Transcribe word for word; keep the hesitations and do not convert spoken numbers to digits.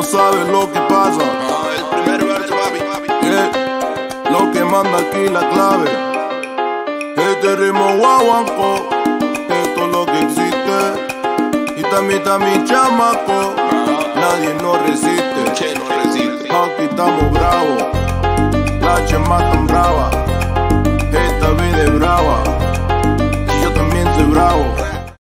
no sabes lo que pasa. El primer verso, papi. Yeah. Lo que manda aquí la clave. Este ritmo guaguancó, esto es lo que existe. Y también está mi chamaco. Nadie nos resiste. Aquí estamos bravos.